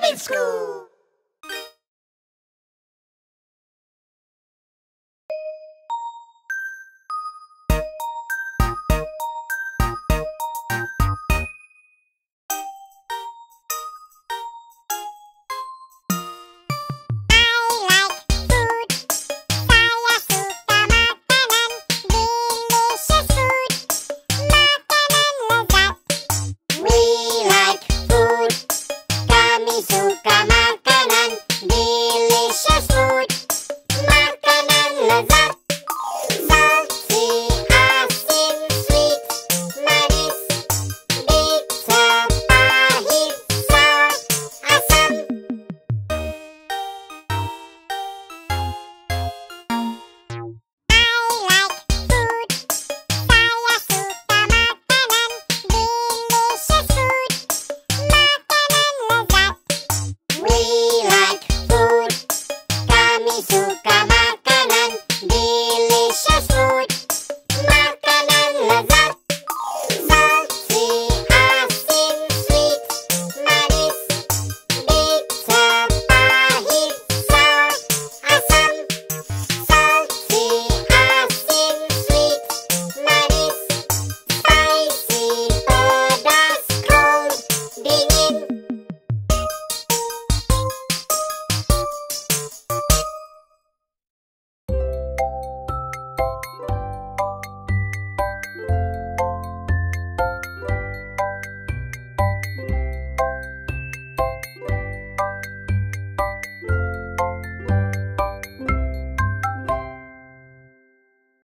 Baby School!